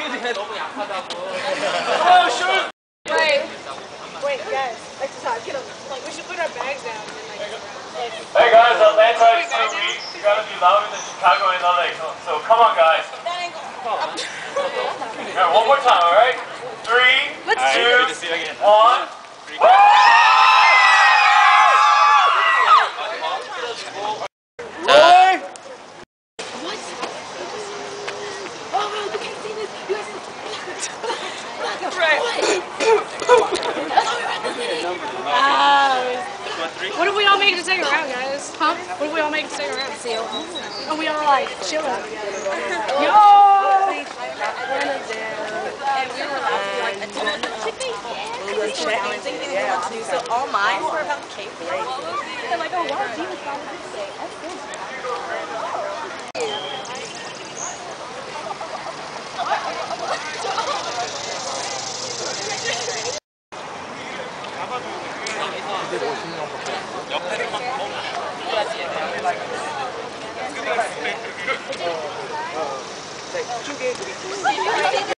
Oh, sure. Wait, guys, exercise. Get up. Like, we should put our bags down. And, like, hey, guys, Atlanta is so weak. You gotta be louder than Chicago and LA. So come on, guys. Right, one more time, alright? 3, 2, 1. What if we all make it to take a round, guys? Huh? What if we all make it to take a round? And we all like chilling. Yo! And we were allowed to do like a ton of challenging things we were allowed to do. So all mine were about cake. And like, oh wow, she was about to say, that's good. Like 2 games.